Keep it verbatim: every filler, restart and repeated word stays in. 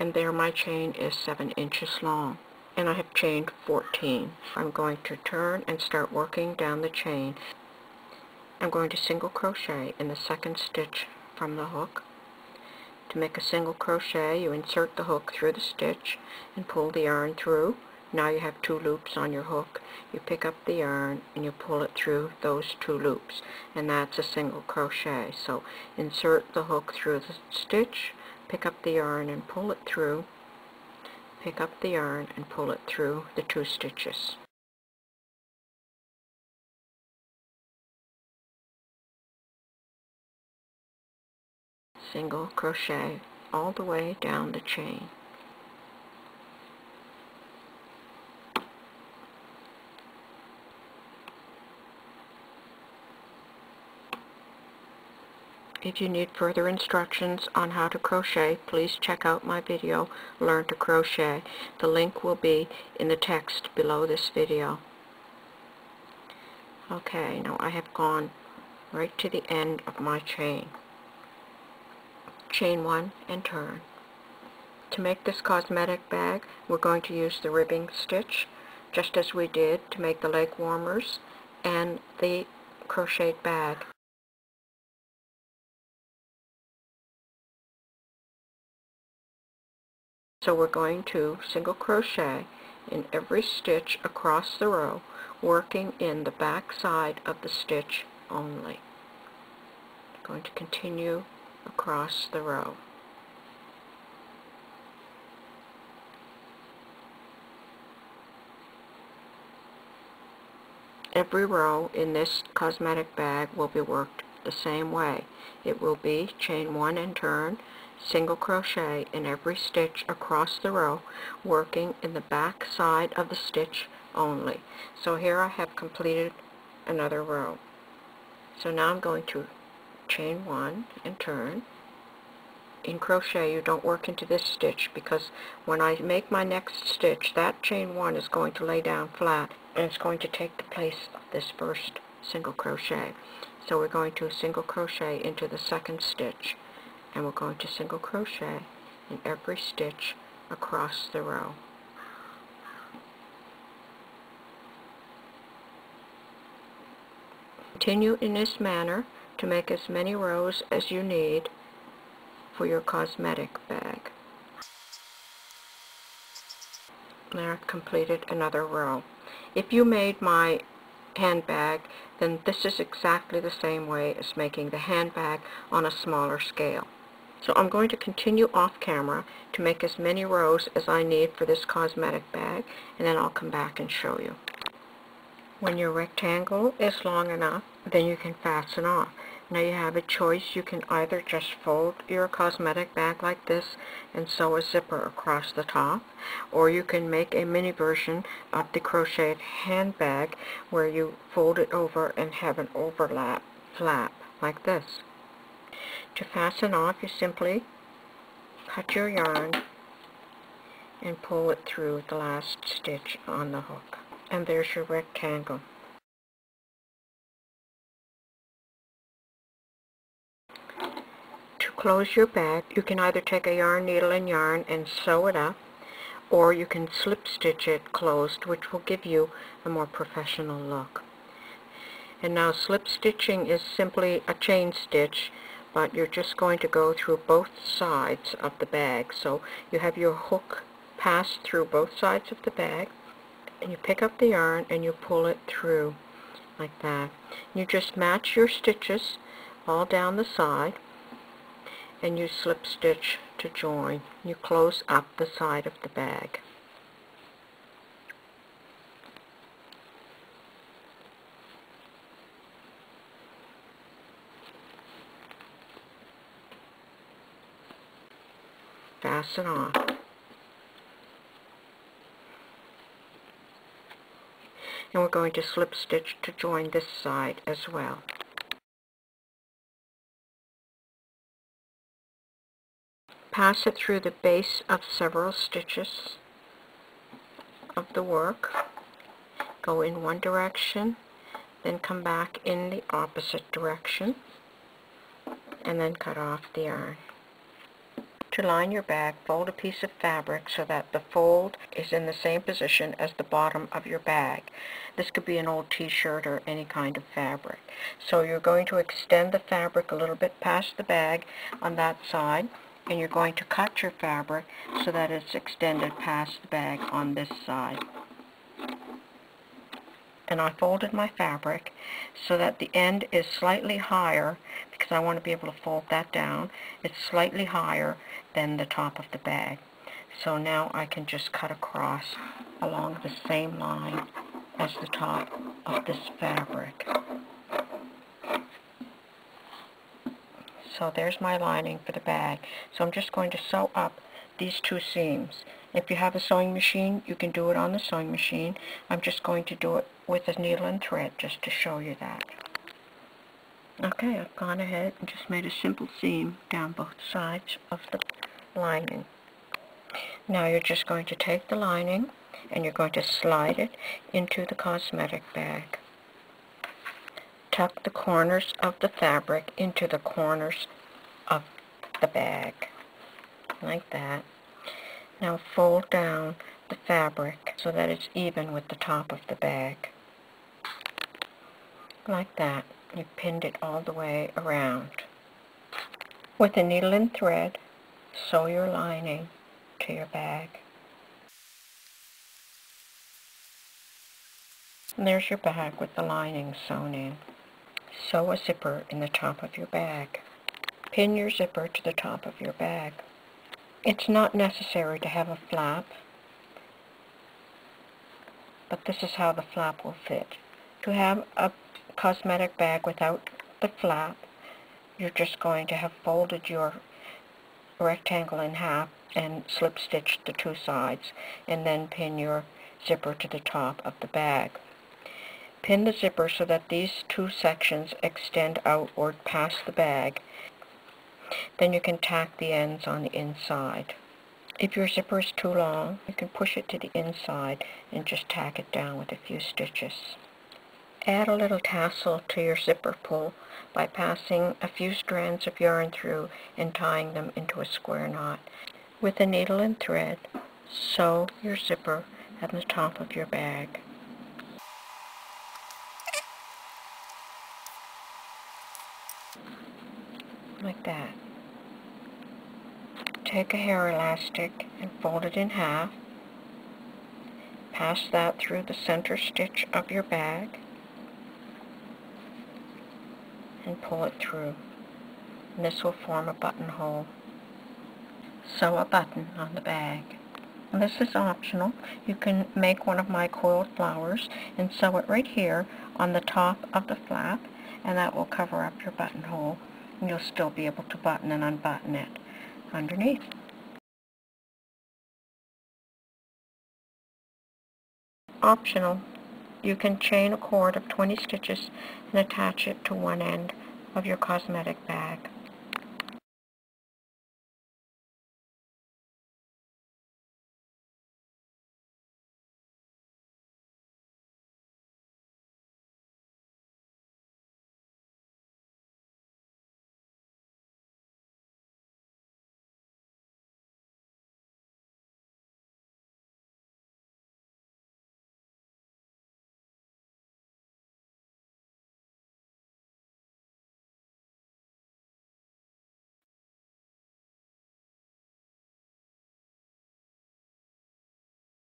and there my chain is seven inches long, and I have chained fourteen. I'm going to turn and start working down the chain. I'm going to single crochet in the second stitch from the hook. To make a single crochet, you insert the hook through the stitch and pull the yarn through. Now you have two loops on your hook. You pick up the yarn and you pull it through those two loops, and that's a single crochet. So insert the hook through the stitch, pick up the yarn and pull it through, pick up the yarn and pull it through the two stitches. Single crochet all the way down the chain. If you need further instructions on how to crochet, please check out my video, Learn to Crochet. The link will be in the text below this video. Okay, now I have gone right to the end of my chain. Chain one and turn. To make this cosmetic bag, we're going to use the ribbing stitch, just as we did to make the leg warmers and the crochet bag. So we're going to single crochet in every stitch across the row, working in the back side of the stitch only. I'm going to continue across the row. Every row in this cosmetic bag will be worked the same way. It will be chain one and turn, single crochet in every stitch across the row, working in the back side of the stitch only. So here I have completed another row. So now I'm going to chain one and turn. In crochet you don't work into this stitch, because when I make my next stitch, that chain one is going to lay down flat and it's going to take the place of this first single crochet. So we're going to single crochet into the second stitch, and we're going to single crochet in every stitch across the row. Continue in this manner to make as many rows as you need for your cosmetic bag. There, I've completed another row. If you made my handbag, then this is exactly the same way as making the handbag on a smaller scale. So I'm going to continue off camera to make as many rows as I need for this cosmetic bag, and then I'll come back and show you. When your rectangle is long enough, then you can fasten off. Now you have a choice. You can either just fold your cosmetic bag like this and sew a zipper across the top, or you can make a mini version of the crocheted handbag where you fold it over and have an overlap flap like this. To fasten off, you simply cut your yarn and pull it through the last stitch on the hook. And there's your rectangle. To close your bag, you can either take a yarn needle and yarn and sew it up, or you can slip stitch it closed, which will give you a more professional look. And now slip stitching is simply a chain stitch, but you're just going to go through both sides of the bag. So you have your hook pass through both sides of the bag, and you pick up the yarn and you pull it through like that. You just match your stitches all down the side and you slip stitch to join. You close up the side of the bag. Fasten off. And we're going to slip stitch to join this side as well. Pass it through the base of several stitches of the work. Go in one direction, then come back in the opposite direction, and then cut off the yarn. To line your bag, fold a piece of fabric so that the fold is in the same position as the bottom of your bag. This could be an old t-shirt or any kind of fabric. So you're going to extend the fabric a little bit past the bag on that side, and you're going to cut your fabric so that it's extended past the bag on this side. And I folded my fabric so that the end is slightly higher, because I want to be able to fold that down. It's slightly higher than the top of the bag. So now I can just cut across along the same line as the top of this fabric. So there's my lining for the bag. So I'm just going to sew up these two seams. If you have a sewing machine, you can do it on the sewing machine. I'm just going to do it with a needle and thread just to show you that. Okay, I've gone ahead and just made a simple seam down both sides of the lining. Now you're just going to take the lining and you're going to slide it into the cosmetic bag. Tuck the corners of the fabric into the corners of the bag, like that. Now fold down the fabric so that it's even with the top of the bag. Like that. You pinned it all the way around. With a needle and thread, sew your lining to your bag. And there's your bag with the lining sewn in. Sew a zipper in the top of your bag. Pin your zipper to the top of your bag. It's not necessary to have a flap, but this is how the flap will fit. To have a cosmetic bag without the flap, you're just going to have folded your rectangle in half and slip stitched the two sides, and then pin your zipper to the top of the bag. Pin the zipper so that these two sections extend outward past the bag. Then you can tack the ends on the inside. If your zipper is too long, you can push it to the inside and just tack it down with a few stitches. Add a little tassel to your zipper pull by passing a few strands of yarn through and tying them into a square knot. With a needle and thread, sew your zipper at the top of your bag. Like that. Take a hair elastic and fold it in half. Pass that through the center stitch of your bag and pull it through. And this will form a buttonhole. Sew a button on the bag. And this is optional. You can make one of my coiled flowers and sew it right here on the top of the flap, and that will cover up your buttonhole. And you'll still be able to button and unbutton it underneath. Optional, you can chain a cord of twenty stitches and attach it to one end of your cosmetic bag.